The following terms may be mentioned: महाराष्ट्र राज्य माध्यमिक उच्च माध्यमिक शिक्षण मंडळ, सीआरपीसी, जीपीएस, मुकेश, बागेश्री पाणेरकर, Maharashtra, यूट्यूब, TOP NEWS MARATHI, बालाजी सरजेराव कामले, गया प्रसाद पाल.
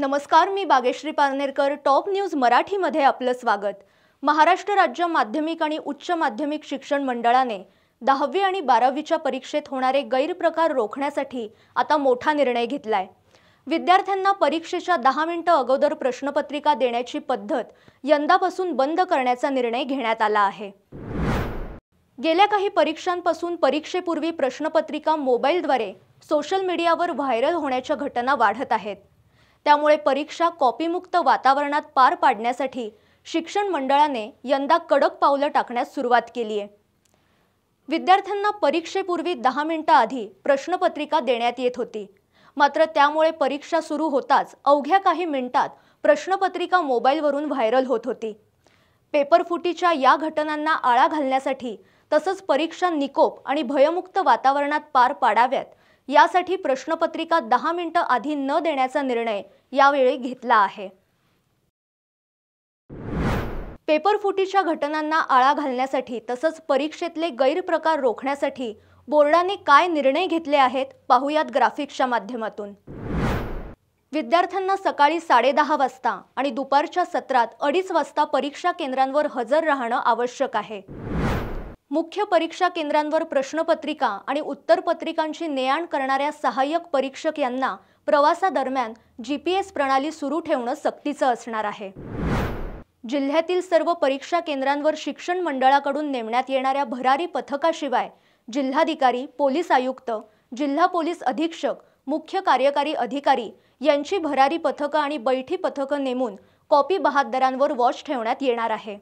नमस्कार, मी बागेश्री पाणेरकर, top news मराठीमध्ये आपलं स्वागत। महाराष्ट्र राज्य माध्यमिक आणि उच्च माध्यमिक शिक्षण मंडळाने 10वी आणि 12वीच्या परीक्षेत होणारे गैरप्रकार रोखण्यासाठी आता मोठा निर्णय घेतलाय। विद्यार्थ्यांना परीक्षेच्या 10 मिनिटे अगोदर प्रश्नपत्रिका देण्याची पद्धत यंदापासून बंद करण्याचा निर्णय घेण्यात आला आहे। गेल्या काही परीक्षांपासून परीक्षेपूर्वी प्रश्नपत्रिका मोबाईलद्वारे सोशल मीडियावर व्हायरल होण्याच्या घटना वाढत आहेत। त्यामुळे परीक्षा कॉपीमुक्त वातावरणात पार पाडण्यासाठी शिक्षण मंडळाने यंदा कडक पावलं टाकण्यास सुरुवात केली आहे। विद्यार्थ्यांना परीक्षेपूर्वी 10 मिनिटे आधी प्रश्नपत्रिका देण्यात येत होती, मात्र त्यामुळे परीक्षा सुरू होताच अवघ्या काही मिनिटात प्रश्नपत्रिका मोबाईलवरून व्हायरल होत होती। पेपर फुटीच्या या घटनांना आळा घालण्यासाठी तसंच परीक्षा निकोप आणि भयमुक्त वातावरणात पार पाडाव्यात यासाठी प्रश्नपत्रिका 10 मिनिटे आधी न देण्याचा निर्णय यावेळी घेतला आहे। पेपर फुटीच्या घटनांना आळा घालण्यासाठी तसंच परीक्षेतले गैरप्रकार रोखण्यासाठी बोर्डाने काय निर्णय घेतले आहेत पाहूयात ग्राफिक्सच्या माध्यमातून। विद्यार्थ्यांना सकाळी 10:30 वाजता आणि दुपारच्या सत्रात 2:30 वाजता परीक्षा केंद्रांवर हजर राहणं आवश्यक आहे। मुख्य परीक्षा केंद्रांवर प्रश्नपत्रिका आणि उत्तरपत्रिकांची ने-आण करणाऱ्या सहाय्यक परीक्षक यांना प्रवासादरम्यान जीपीएस प्रणाली सुरू ठेवणं सक्तीचं असणार आहे। जिल्ह्यातील सर्व परीक्षा केंद्रांवर शिक्षण मंडळाकडून नेमण्यात येणाऱ्या भरारी पथकाशिवाय जिल्हाधिकारी, पोलीस आयुक्त, जिल्हा पोलीस अधीक्षक, मुख्य कार्यकारी अधिकारी यांची भरारी पथकं आणि बैठी पथकं नेमून कॉपी बहाद्दरांवर वॉच ठेवण्यात येणार आहे।